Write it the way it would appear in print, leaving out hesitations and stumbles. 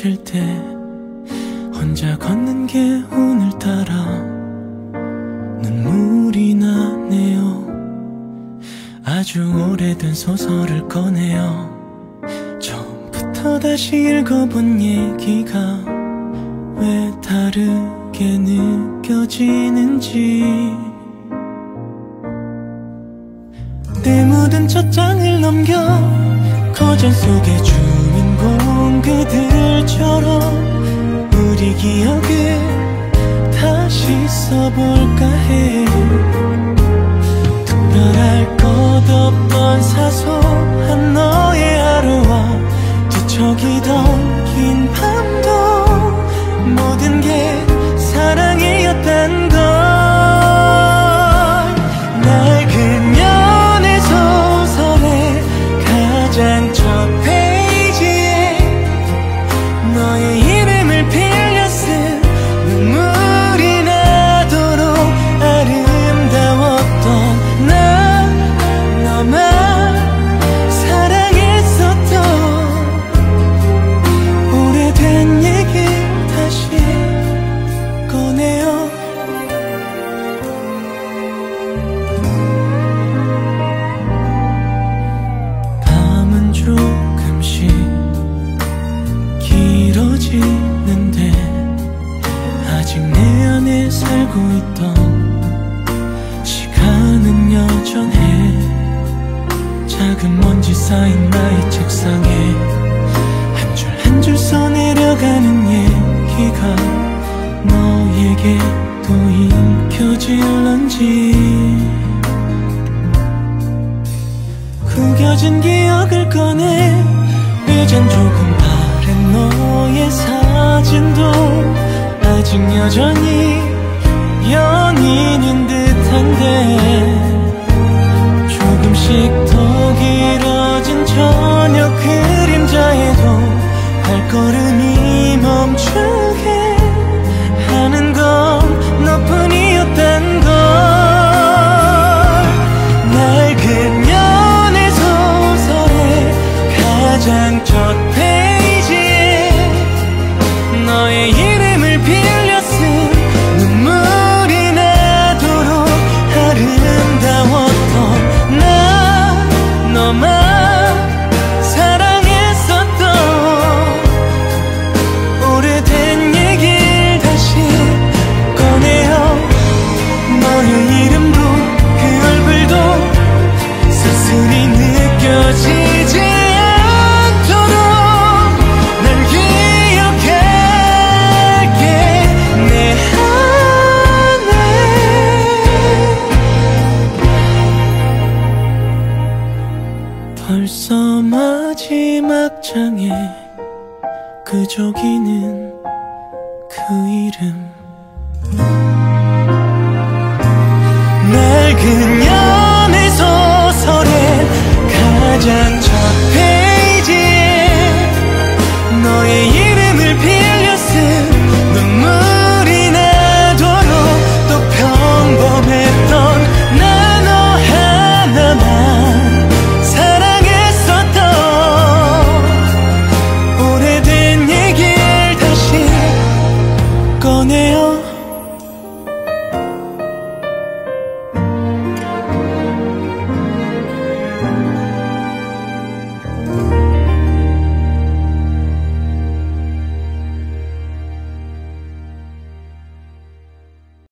지칠 때 혼자 걷는 게 오늘따라 눈물이 나네요. 아주 오래된 소설을 꺼내요. 처음부터 다시 읽어본 얘기가 왜 다르게 느껴지는지 때 묻은 첫 장을 넘겨 거절 속의 주인공 그들처럼 우리 기억을 다시 써볼까 해. 특별할 것 없던 사소한 너의 하루와 뒤척이던 긴 밤도 모든 게 사랑이었단 걸. 날 그녀네 소설의 가장 첫 페이지에 너의 이름을 빌려 쓴 눈물이 나도록 아름다웠던 난 너만 사랑했었던 오래된 얘기 다시 꺼내요. 밤은 조금씩 길어지는데 아직 내 안에 살고 있던 시간은 여전해. 작은 먼지 쌓인 나의 책상에 한 줄 한 줄 써내려가는 얘기가 너에게도 읽혀질런지 구겨진 기억을 꺼내 이젠 조금 바랜 너의 사진도 아직 여전히 연인인 듯한데 조금씩 더 길어진 저녁 그림자에도 발걸음이 멈추게 하는 건 너뿐이었단 걸. 날 그녀네 소설의 가장 첫 페이지에 너의 이름을 빌려 쓴 눈물이 나도록 아름다웠던 난 너만 사랑했었던 오래된 얘기를 다시 꺼내요. 너의 이름도 그 얼굴도 쓸쓸히 느껴지지 않도록 널 기억할게. 내 안에 벌써 마지막 장에 그저 기는 그 이름. 날 그녀네 소설의 가장